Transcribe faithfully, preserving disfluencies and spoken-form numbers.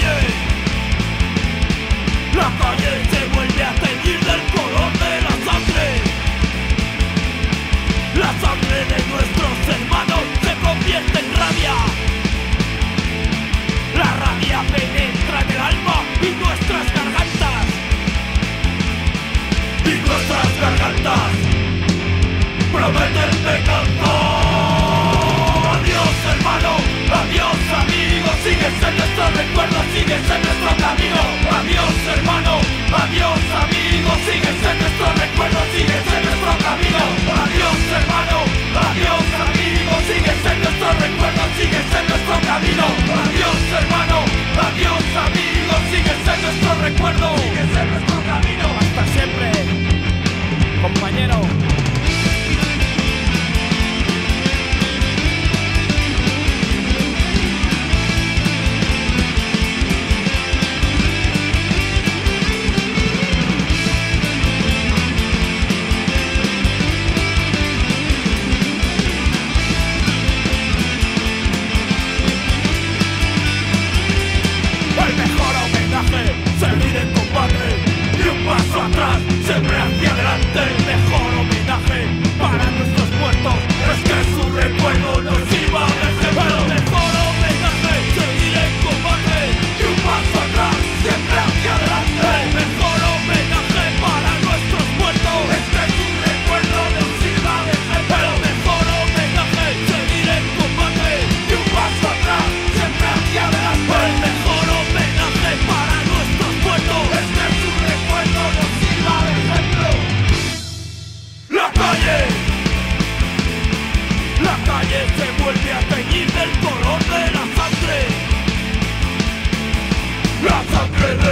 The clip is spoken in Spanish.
calle, la calle se vuelve a teñir del color de la sangre. La sangre de nuestros hermanos se convierte en rabia. La rabia penetra en el alma y nuestras gargantas. Y nuestras gargantas prometen venganza. Adiós hermano, adiós amigo, sigues en nuestros recuerdos, sigues en nuestro camino. Adiós hermano, adiós amigo, sigues en nuestros recuerdos, sigues en nuestro camino. Adiós hermano, adiós amigo, sigues en nuestros recuerdos, sigues en nuestro camino. Adiós hermano, adiós amigo, sigues en nuestro recuerdo, sigues en nuestro camino. Hasta siempre, compañero. La calle se vuelve a teñir del color de la sangre. La sangre de